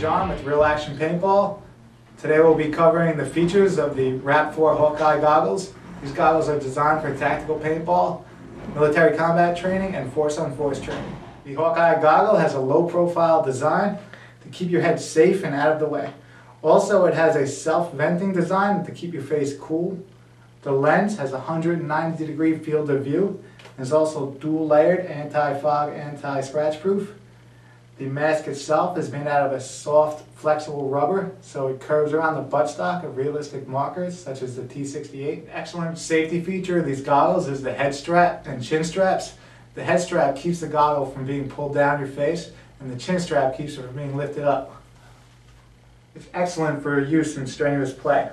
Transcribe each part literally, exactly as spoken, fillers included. John with Real Action Paintball. Today we'll be covering the features of the Rap four Hawkeye goggles. These goggles are designed for tactical paintball, military combat training, and force-on-force training. The Hawkeye goggle has a low-profile design to keep your head safe and out of the way. Also, it has a self-venting design to keep your face cool. The lens has a one hundred ninety degree field of view. It's also dual-layered, anti-fog, anti-scratch proof. The mask itself is made out of a soft, flexible rubber, so it curves around the buttstock of realistic markers, such as the T sixty-eight. Excellent safety feature of these goggles is the head strap and chin straps. The head strap keeps the goggle from being pulled down your face, and the chin strap keeps it from being lifted up. It's excellent for use in strenuous play.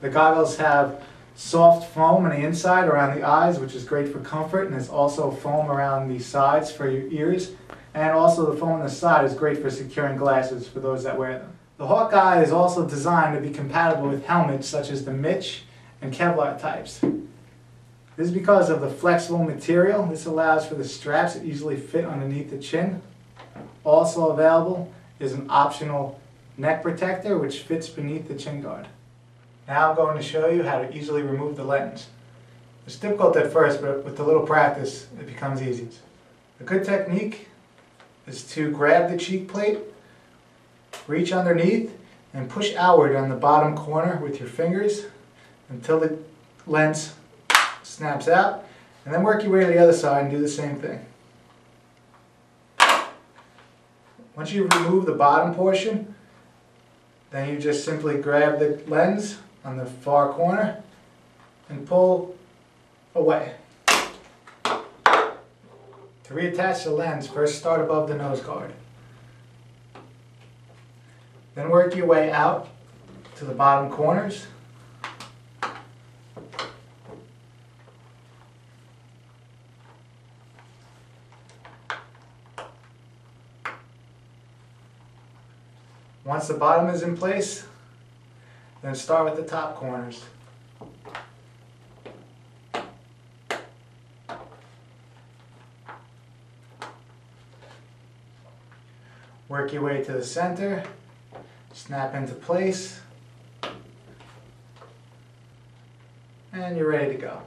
The goggles have soft foam on the inside around the eyes, which is great for comfort, and there's also foam around the sides for your ears, and also the foam on the side is great for securing glasses for those that wear them. The Hawkeye is also designed to be compatible with helmets such as the MICH and Kevlar types. This is because of the flexible material. This allows for the straps that easily fit underneath the chin. Also available is an optional neck protector which fits beneath the chin guard. Now I'm going to show you how to easily remove the lens. It's difficult at first, but with a little practice it becomes easy. A good technique is to grab the cheek plate, reach underneath, and push outward on the bottom corner with your fingers until the lens snaps out, and then work your way to the other side and do the same thing. Once you remove the bottom portion, then you just simply grab the lens on the far corner and pull away. To reattach the lens, first start above the nose guard. Then work your way out to the bottom corners. Once the bottom is in place, then start with the top corners. Work your way to the center, snap into place, and you're ready to go.